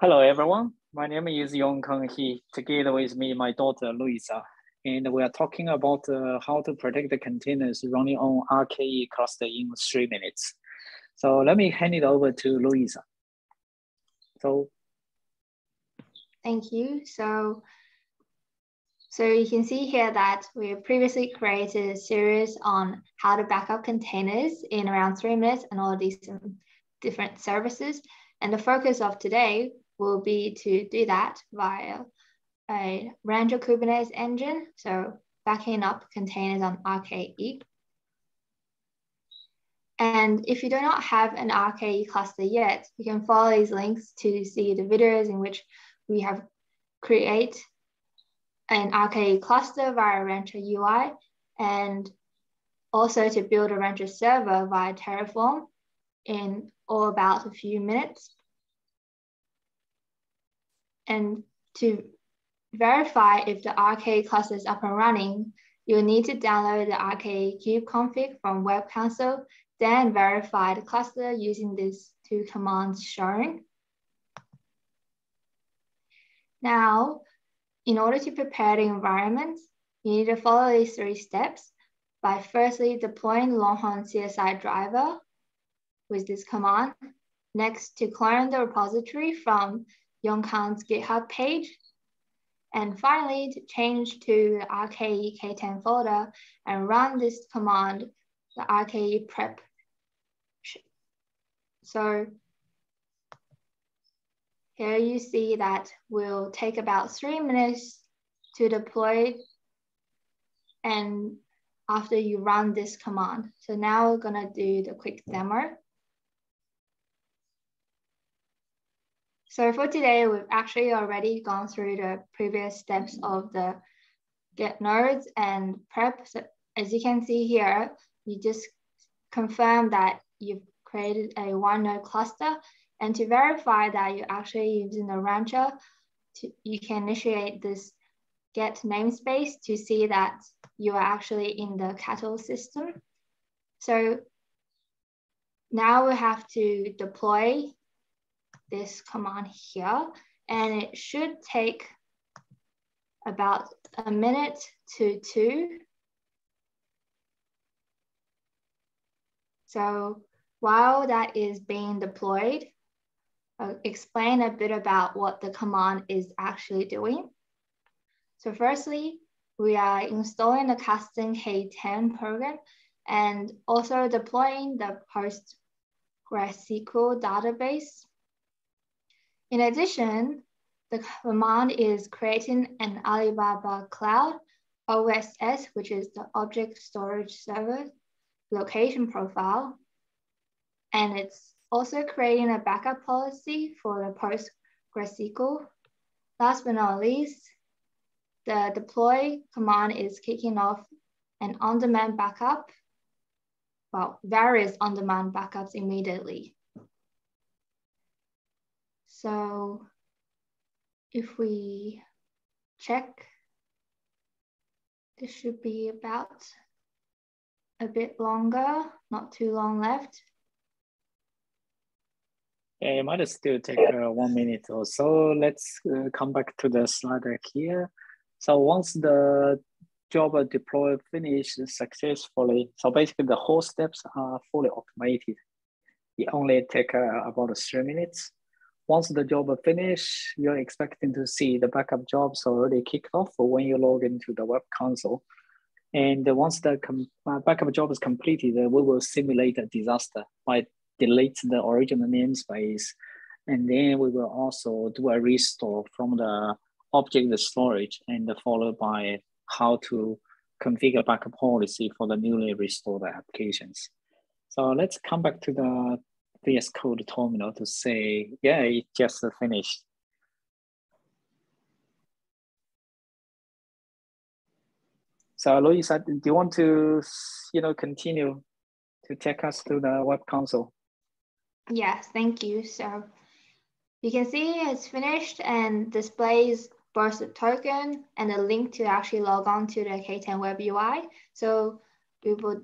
Hello, everyone. My name is Yong Kang-hee. Together with me, my daughter, Louisa. And we are talking about how to protect the containers running on RKE cluster in 3 minutes. So let me hand it over to Louisa. So. Thank you. So you can see here that we previously created a series on how to back up containers in around 3 minutes and all of these different services. And the focus of today will be to do that via a Rancher Kubernetes engine, so backing up containers on RKE. And if you do not have an RKE cluster yet, you can follow these links to see the videos in which we have create an RKE cluster via Rancher UI, and also to build a Rancher server via Terraform in all about a few minutes. And to verify if the RKE cluster is up and running, you'll need to download the RKE kube config from Web Council, then verify the cluster using these two commands shown. Now, in order to prepare the environment, you need to follow these 3 steps by firstly deploying Longhorn CSI driver with this command. Next, to clone the repository from Yongkang's GitHub page. And finally, to change to the RKE K10 folder and run this command, the RKE prep. So here you see that will take about 3 minutes to deploy, and after you run this command. So now we're gonna do the quick demo. So for today, we've actually already gone through the previous steps of the get nodes and prep. So as you can see here, you just confirm that you've created a 1 node cluster. And to verify that you're actually using the Rancher, you can initiate this get namespace to see that you are actually in the cattle system. So now we have to deploy this command here, and it should take about 1 minute to 2. So while that is being deployed, I'll explain a bit about what the command is actually doing. So firstly, we are installing the Kasten K10 program and also deploying the PostgreSQL database. In addition, the command is creating an Alibaba Cloud OSS, which is the Object Storage Server location profile. And it's also creating a backup policy for the PostgreSQL. Last but not least, the deploy command is kicking off an on-demand backup, well, various on-demand backups immediately. So if we check, this should be about a bit longer, not too long left. Yeah, it might still take 1 minute or so. Let's come back to the slide here. So once the job deploy finishes successfully, so basically the whole steps are fully automated. It only takes about 3 minutes. Once the job is finished, you're expecting to see the backup jobs already kicked off when you log into the web console. And once the backup job is completed, we will simulate a disaster by deleting the original namespace. And then we will also do a restore from the object storage and followed by how to configure backup policy for the newly restored applications. So let's come back to the VS Code terminal to say, yeah, it just finished. So Louisa, do you want to, continue to take us through the web console? Yes, thank you. So you can see it's finished and displays both the token and a link to actually log on to the K10 web UI. So we will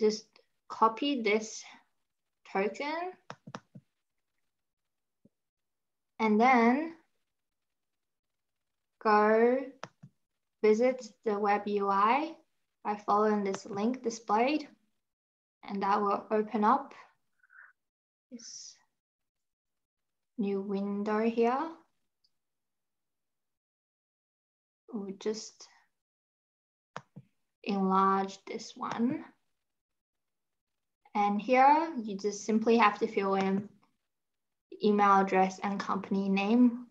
just copy this token and then go visit the web UI by following this link displayed, and that will open up this new window here. We'll just enlarge this one. And here you just simply have to fill in email address and company name.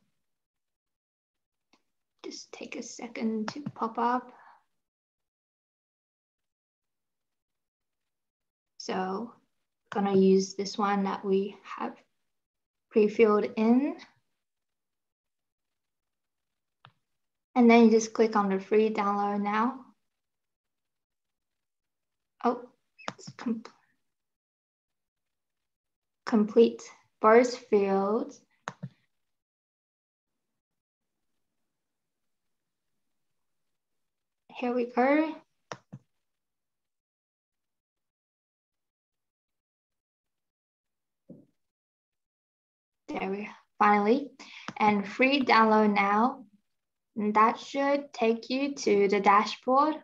Just take a second to pop up. So I'm gonna use this one that we have pre-filled in. And then you just click on the free download now. Oh, it's complete both fields. Here we go. There we are, finally. And free download now. And that should take you to the dashboard.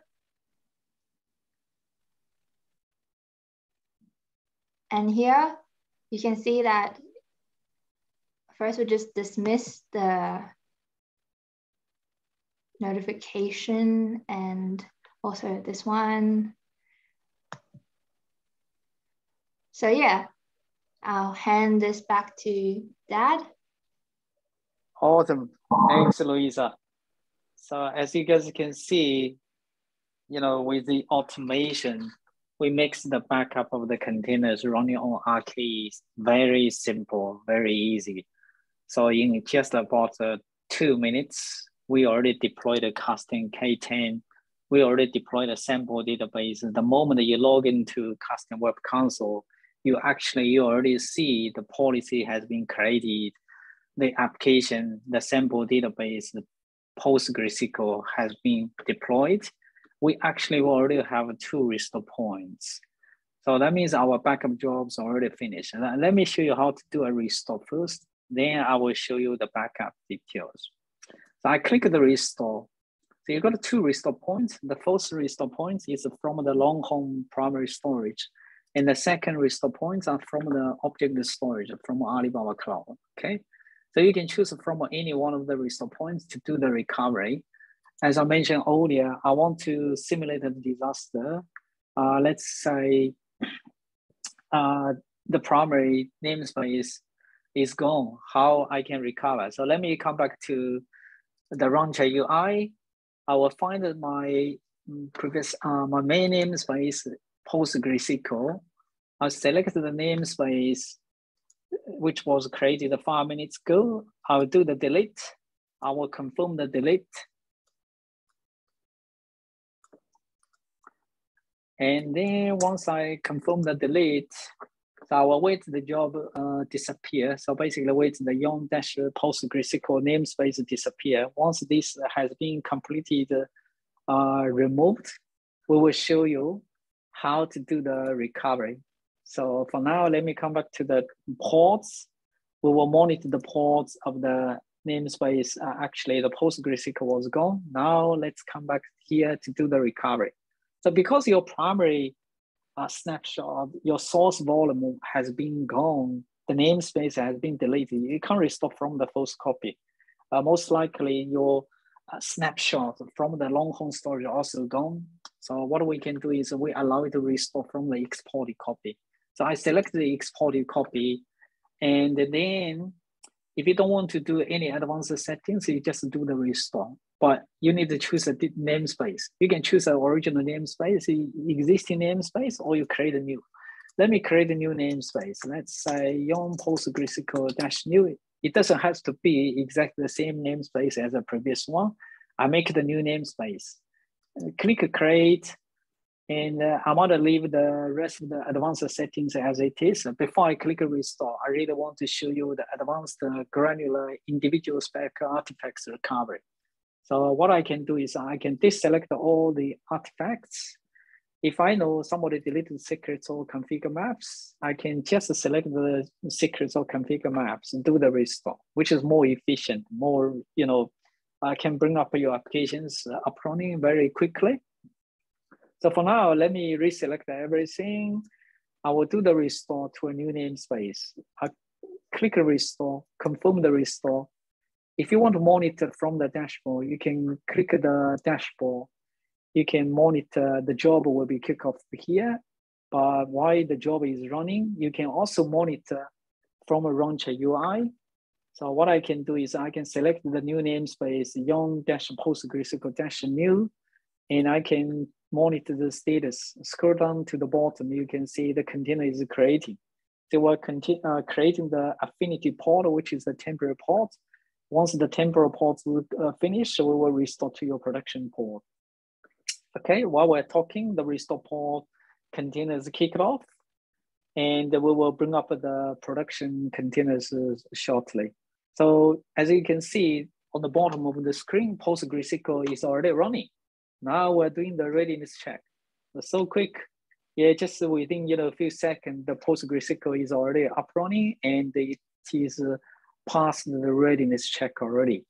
And here you can see that first we just dismiss the notification and also this one. So yeah, I'll hand this back to Dad. Awesome, thanks Louisa. So as you guys can see, you know, with the automation, we makes the backup of the containers running on our keys very simple, very easy. So in just about 2 minutes, we already deployed a Kasten K10. We already deployed a sample database. The moment you log into Kasten Web Console, you already see the policy has been created, the application, the sample database, the PostgreSQL has been deployed. We actually already have 2 restore points. So that means our backup jobs are already finished. Let me show you how to do a restore first, then I will show you the backup details. So I click the restore. So you got 2 restore points. The first restore point is from the Longhorn primary storage. And the second restore points are from the object storage from Alibaba Cloud, okay? So you can choose from any one of the restore points to do the recovery. As I mentioned earlier, I want to simulate a disaster. Let's say the primary namespace is gone, how I can recover. So let me come back to the Rancher UI. I will find my previous, my main namespace, PostgreSQL. I select the namespace which was created 5 minutes ago. I'll do the delete. I will confirm the delete. And then once I confirm the delete, so I will wait the job disappear. So basically wait the Yong-PostgreSQL namespace disappear. Once this has been completed, removed, we will show you how to do the recovery. So for now, let me come back to the ports. We will monitor the ports of the namespace. Actually, the PostgreSQL was gone. Now let's come back here to do the recovery. So because your primary snapshot, your source volume has been gone, the namespace has been deleted, you can't restore from the first copy. Most likely your snapshot from the Longhorn storage also gone. So what we can do is we allow it to restore from the exported copy. So I select the exported copy, and then if you don't want to do any advanced settings, you just do the restore. But you need to choose a namespace. You can choose an original namespace, existing namespace, or you create a new. Let me create a new namespace. Let's say Yong PostgreSQL-new. It doesn't have to be exactly the same namespace as the previous one. I make the new namespace. Click create, and I'm gonna leave the rest of the advanced settings as it is. Before I click restore, I really want to show you the advanced granular individual spec artifacts recovery. So what I can do is I can deselect all the artifacts, if I know somebody deleted secrets or configure maps, I can just select the secrets or configure maps and do the restore, which is more efficient, more, you know, can bring up your applications up running very quickly. So for now, let me reselect everything. I will do the restore to a new namespace. I click restore, confirm the restore. If you want to monitor from the dashboard, you can click the dashboard. You can monitor the job will be kicked off here, but while the job is running, you can also monitor from a Rancher UI. So what I can do is I can select the new namespace, yong-postgresql-new, and I can monitor the status. Scroll down to the bottom, you can see the container is creating. They were creating the affinity pod, which is the temporary pod. Once the temporary pod will finish, we will restore to your production pod. Okay, while we're talking, the restore pod containers kicked off, and we will bring up the production containers shortly. So as you can see on the bottom of the screen, PostgreSQL is already running. Now we're doing the readiness check. It's so quick, yeah, just within a few seconds, the PostgreSQL is already up running, and it is past the readiness check already.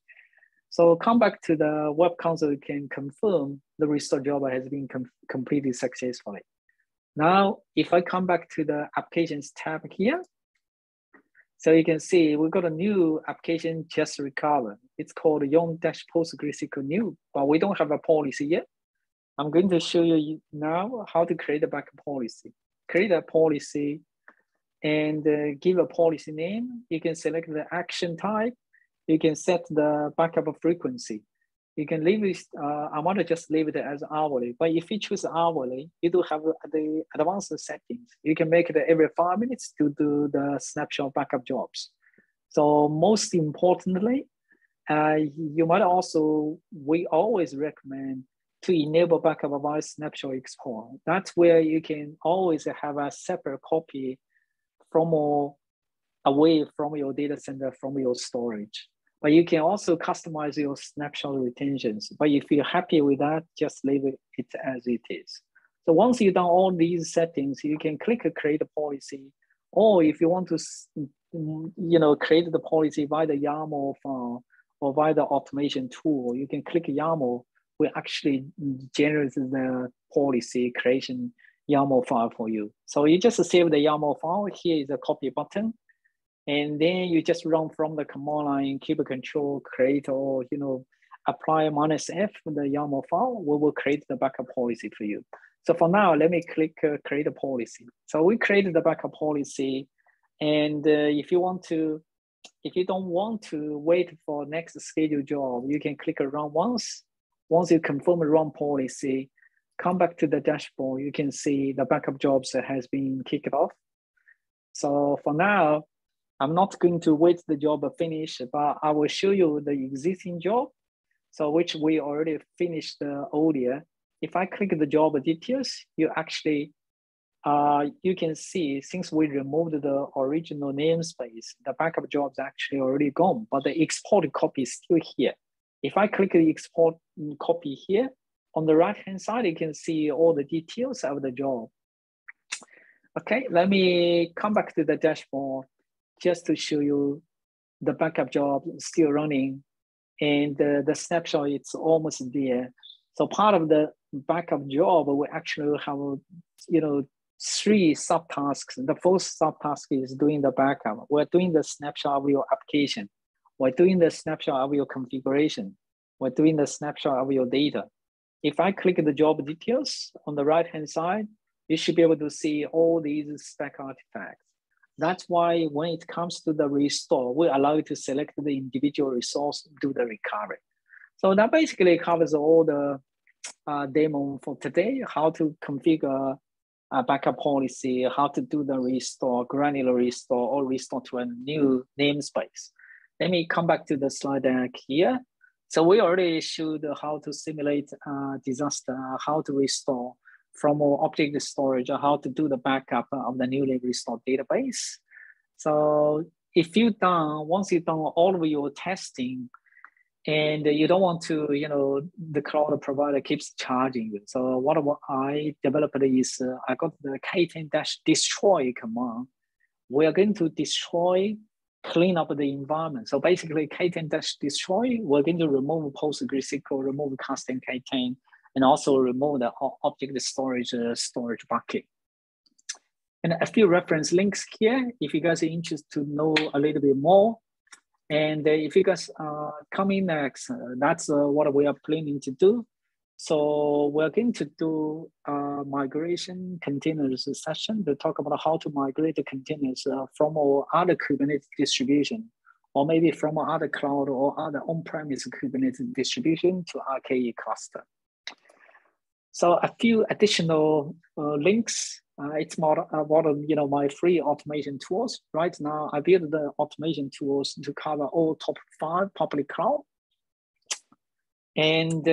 So come back to the web console, you can confirm the restore job has been completed successfully. Now, if I come back to the applications tab here, so you can see we've got a new application just recovered. It's called Yong-PostgreSQL new, but we don't have a policy yet. I'm going to show you now how to create a backup policy. Create a policy and give a policy name. You can select the action type. You can set the backup frequency. You can leave it, I want to just leave it as hourly, but if you choose hourly, you do have the advanced settings. You can make it every 5 minutes to do the snapshot backup jobs. So most importantly, you might also, we always recommend to enable backup via snapshot export. That's where you can always have a separate copy from or away from your data center, from your storage. But you can also customize your snapshot retentions. But if you're happy with that, just leave it as it is. So once you've done all these settings, you can click create a policy. Or if you want to create the policy by the YAML file or by the automation tool, you can click YAML. We actually generate the policy creation YAML file for you. So you just save the YAML file. Here is a copy button. And then you just run from the command line, keyboard control, create, or apply -f the YAML file. We will create the backup policy for you. So for now, let me click create a policy. So we created the backup policy, and if you don't want to wait for next scheduled job, you can click run once. Once you confirm the run policy, come back to the dashboard. You can see the backup jobs has been kicked off. So for now, I'm not going to wait the job to finish, but I will show you the existing job, so which we already finished earlier. If I click the job details, you actually, you can see since we removed the original namespace, the backup job's actually already gone, but the export copy is still here. If I click the export copy here, on the right-hand side, you can see all the details of the job. Okay, let me come back to the dashboard, just to show you the backup job still running, and the snapshot, it's almost there. So part of the backup job, we actually have, three subtasks. The first subtask is doing the backup. We're doing the snapshot of your application. We're doing the snapshot of your configuration. We're doing the snapshot of your data. If I click the job details on the right-hand side, you should be able to see all these spec artifacts. That's why when it comes to the restore, we allow you to select the individual resource, do the recovery. So that basically covers all the demo for today, how to configure a backup policy, how to do the restore, granular restore, or restore to a new namespace. Let me come back to the slide deck here. So we already showed how to simulate a disaster, how to restore from our object storage, how to do the backup of the newly restored database. So once you've done all of your testing, and you don't want to, you know, the cloud provider keeps charging you. So what I developed is I got the K10-destroy command. We are going to destroy, clean up the environment. So basically K10-destroy, we're going to remove PostgreSQL, remove Kasten K10, and also remove the object storage bucket. And a few reference links here, if you guys are interested to know a little bit more. And if you guys are coming next, that's what we are planning to do. So we're going to do a migration containers session to talk about how to migrate the containers from our other Kubernetes distribution, or maybe from our other cloud or other on-premise Kubernetes distribution to RKE cluster. So a few additional links. It's more one of my free automation tools. Right now, I built the automation tools to cover all top 5 public cloud. And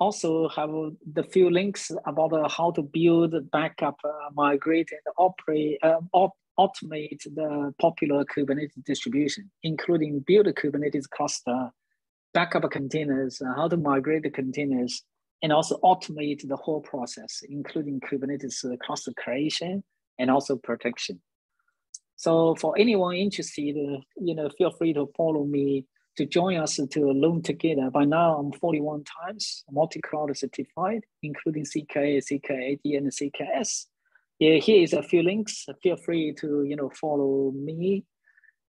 also have the few links about how to build, backup, migrate, and operate, automate the popular Kubernetes distribution, including build a Kubernetes cluster, backup containers, how to migrate the containers, and also automate the whole process, including Kubernetes cluster creation and also protection. So for anyone interested, feel free to follow me, to join us to learn together. By now, I'm 41 times multi-cloud certified, including CKA, CKAD, and CKS. Yeah, here is a few links. Feel free to follow me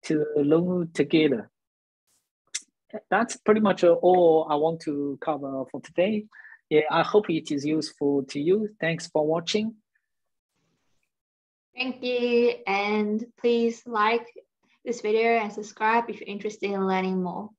to learn together. That's pretty much all I want to cover for today. Yeah, I hope it is useful to you. Thanks for watching. Thank you, and please like this video and subscribe if you're interested in learning more.